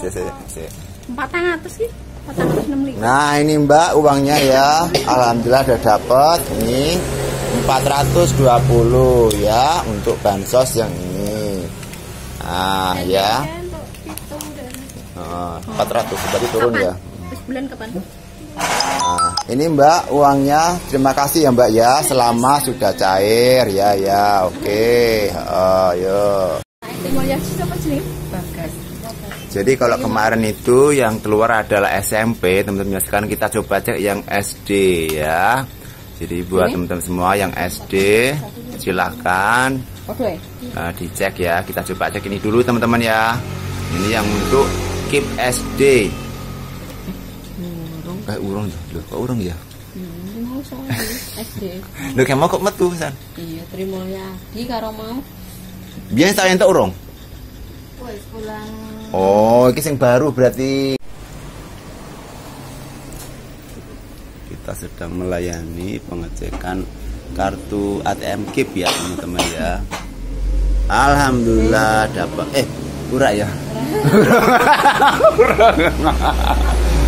465. Nah, ini Mbak uangnya ya. Alhamdulillah udah dapat ini 420 ya untuk bansos yang ini. Nah, ya. 400 tadi turun ya. Bulan kapan? Nah, ini Mbak uangnya. Terima kasih ya Mbak ya. Selama sudah cair ya ya. Oke. Yo. Jadi kalau kemarin itu yang keluar adalah SMP, teman-teman. Sekarang kita coba cek yang SD ya. Jadi buat teman-teman semua yang SD silahkan dicek ya. Kita coba cek ini dulu teman-teman ya. Ini yang untuk KIP SD. Kayak urung lho, kok urung ya? Mau soalnya SD. Lho kayak mau kok metu pisan. Iya, Trimulya Adi karo mau. Biyen tak entuk urung. Wis pulang. Oh, ini yang baru berarti. Kita sedang melayani pengecekan kartu ATM KIP ya teman-teman ya. Alhamdulillah dapat. Kurang ya.